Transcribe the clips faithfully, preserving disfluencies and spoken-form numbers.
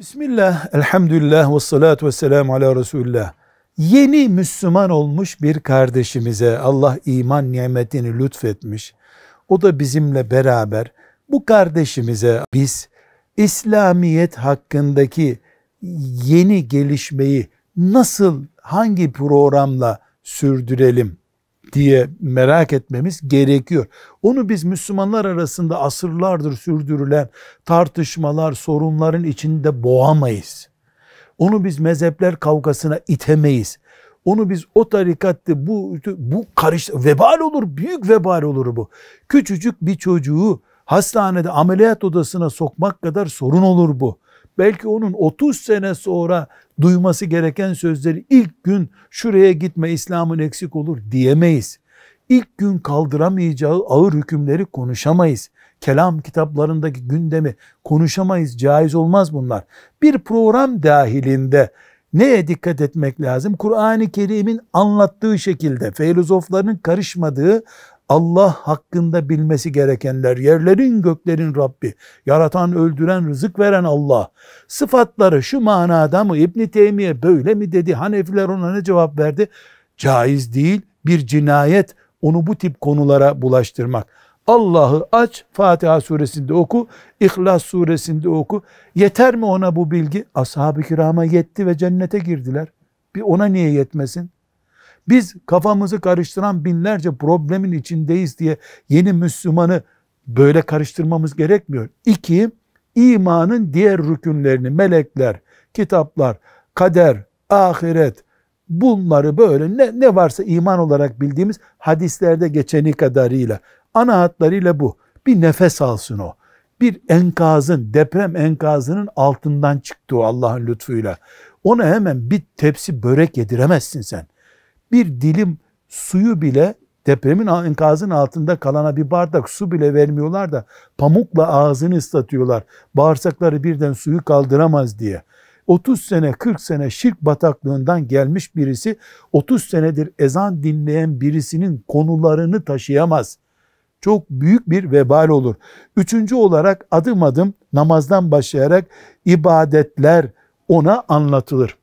Bismillah, elhamdülillah ve salatu ve selamu ala Resulullah. Yeni Müslüman olmuş bir kardeşimize Allah iman nimetini lütfetmiş. O da bizimle beraber. Bu kardeşimize biz İslamiyet hakkındaki yeni gelişmeyi nasıl, hangi programla sürdürelim diye merak etmemiz gerekiyor. Onu biz Müslümanlar arasında asırlardır sürdürülen tartışmalar, sorunların içinde boğamayız. Onu biz mezhepler kavgasına itemeyiz. Onu biz o tarikatte bu, bu karış, vebal olur, büyük vebal olur bu. Küçücük bir çocuğu hastanede ameliyat odasına sokmak kadar sorun olur bu. Belki onun otuz sene sonra duyması gereken sözleri ilk gün şuraya gitme İslam'ın eksik olur diyemeyiz. İlk gün kaldıramayacağı ağır hükümleri konuşamayız. Kelam kitaplarındaki gündemi konuşamayız. Caiz olmaz bunlar. Bir program dahilinde neye dikkat etmek lazım? Kur'an-ı Kerim'in anlattığı şekilde filozofların karışmadığı, Allah hakkında bilmesi gerekenler, yerlerin göklerin Rabbi, yaratan, öldüren, rızık veren Allah, sıfatları şu manada mı, İbn-i Teymiye böyle mi dedi, Hanefiler ona ne cevap verdi? Caiz değil, bir cinayet onu bu tip konulara bulaştırmak. Allah'ı aç, Fatiha suresinde oku, İhlas suresinde oku. Yeter mi ona bu bilgi? Ashab-ı kirama yetti ve cennete girdiler. Bir ona niye yetmesin? Biz kafamızı karıştıran binlerce problemin içindeyiz diye yeni Müslümanı böyle karıştırmamız gerekmiyor. İki, imanın diğer rükünlerini, melekler, kitaplar, kader, ahiret, bunları böyle ne, ne varsa iman olarak bildiğimiz hadislerde geçeni kadarıyla, ana hatlarıyla bu. Bir nefes alsın o. Bir enkazın, deprem enkazının altından çıktı o Allah'ın lütfuyla. Ona hemen bir tepsi börek yediremezsin sen. Bir dilim suyu bile, depremin enkazın altında kalana bir bardak su bile vermiyorlar da pamukla ağzını ıslatıyorlar. Bağırsakları birden suyu kaldıramaz diye. otuz sene, kırk sene şirk bataklığından gelmiş birisi, otuz senedir ezan dinleyen birisinin konularını taşıyamaz. Çok büyük bir vebal olur. Üçüncü olarak adım adım namazdan başlayarak ibadetler ona anlatılır.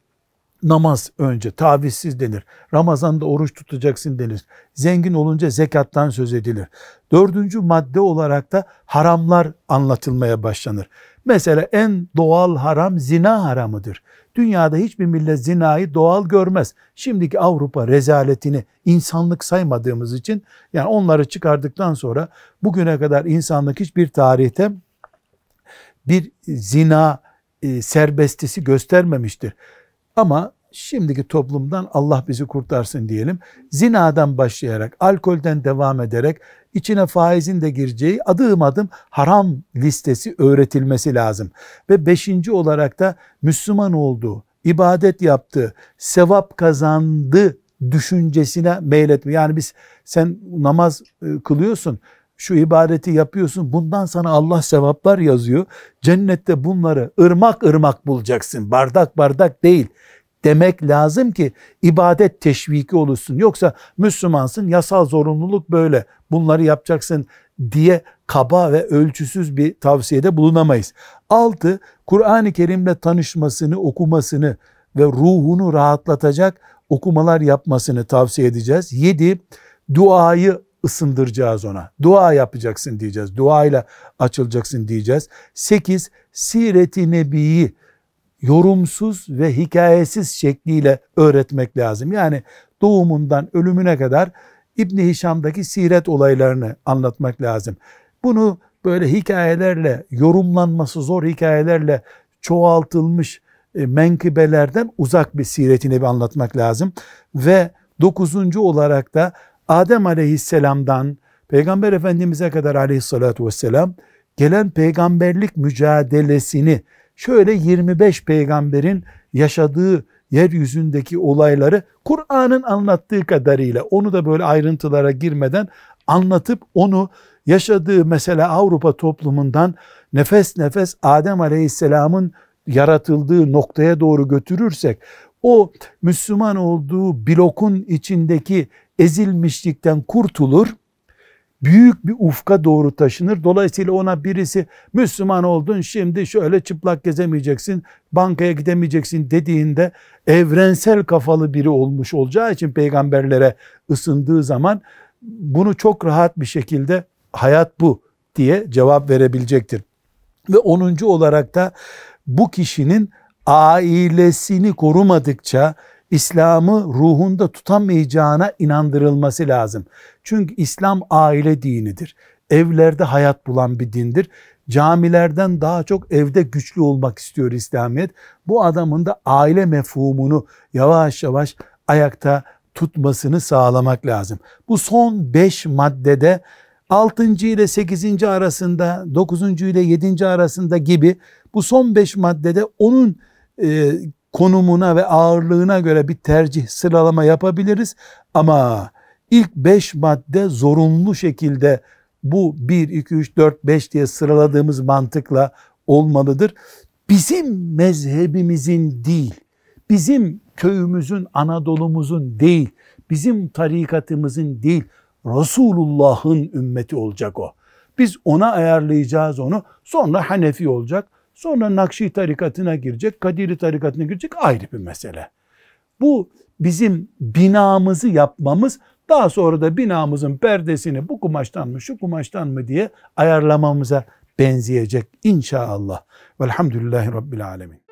Namaz önce tavizsiz denir. Ramazan'da oruç tutacaksın denir. Zengin olunca zekattan söz edilir. Dördüncü madde olarak da haramlar anlatılmaya başlanır. Mesela en doğal haram zina haramıdır. Dünyada hiçbir millet zinayı doğal görmez. Şimdiki Avrupa rezaletini insanlık saymadığımız için, yani onları çıkardıktan sonra bugüne kadar insanlık hiçbir tarihte bir zina e, serbestisi göstermemiştir. Ama şimdiki toplumdan Allah bizi kurtarsın diyelim. Zinadan başlayarak, alkolden devam ederek, içine faizin de gireceği adım adım haram listesi öğretilmesi lazım. Ve beşinci olarak da Müslüman oldu, ibadet yaptı, sevap kazandı düşüncesine meyletme. Yani biz, sen namaz kılıyorsun, şu ibadeti yapıyorsun, bundan sana Allah sevaplar yazıyor. Cennette bunları ırmak ırmak bulacaksın, bardak bardak değil demek lazım ki ibadet teşviki olursun. Yoksa Müslümansın, yasal zorunluluk böyle, bunları yapacaksın diye kaba ve ölçüsüz bir tavsiyede bulunamayız. Altı, Kur'an-ı Kerim'le tanışmasını, okumasını ve ruhunu rahatlatacak okumalar yapmasını tavsiye edeceğiz. Yedi, duayı ısındıracağız ona. Dua yapacaksın diyeceğiz. Duayla açılacaksın diyeceğiz. Sekiz, Siret-i Nebi'yi yorumsuz ve hikayesiz şekliyle öğretmek lazım. Yani doğumundan ölümüne kadar İbn-i Hişam'daki siret olaylarını anlatmak lazım. Bunu böyle hikayelerle, yorumlanması zor hikayelerle çoğaltılmış menkıbelerden uzak bir Siret-i Nebi anlatmak lazım. Ve dokuzuncu olarak da Adem aleyhisselamdan Peygamber Efendimiz'e kadar aleyhissalatu vesselam gelen peygamberlik mücadelesini, şöyle yirmi beş peygamberin yaşadığı yeryüzündeki olayları Kur'an'ın anlattığı kadarıyla, onu da böyle ayrıntılara girmeden anlatıp onu yaşadığı, mesela Avrupa toplumundan nefes nefes Adem aleyhisselamın yaratıldığı noktaya doğru götürürsek, o Müslüman olduğu blokun içindeki ezilmişlikten kurtulur, büyük bir ufka doğru taşınır. Dolayısıyla ona birisi Müslüman oldun şimdi şöyle çıplak gezemeyeceksin, bankaya gidemeyeceksin dediğinde evrensel kafalı biri olmuş olacağı için peygamberlere ısındığı zaman bunu çok rahat bir şekilde hayat bu diye cevap verebilecektir. Ve onuncu olarak da bu kişinin ailesini korumadıkça İslam'ı ruhunda tutamayacağına inandırılması lazım. Çünkü İslam aile dinidir. Evlerde hayat bulan bir dindir. Camilerden daha çok evde güçlü olmak istiyor İslamiyet. Bu adamın da aile mefhumunu yavaş yavaş ayakta tutmasını sağlamak lazım. Bu son beş maddede altıncı ile sekizinci arasında, dokuzuncu ile yedinci arasında gibi bu son beş maddede onun e, konumuna ve ağırlığına göre bir tercih sıralama yapabiliriz. Ama ilk beş madde zorunlu şekilde bu bir, iki, üç, dört, beş diye sıraladığımız mantıkla olmalıdır. Bizim mezhebimizin değil, bizim köyümüzün, Anadolu'muzun değil, bizim tarikatımızın değil, Resulullah'ın ümmeti olacak o. Biz ona ayarlayacağız onu, sonra Hanefi olacak, sonra Nakşi tarikatına girecek, Kadiri tarikatına girecek, ayrı bir mesele. Bu bizim binamızı yapmamız, daha sonra da binamızın perdesini bu kumaştan mı, şu kumaştan mı diye ayarlamamıza benzeyecek inşallah. Velhamdülillahi Rabbil Alemin.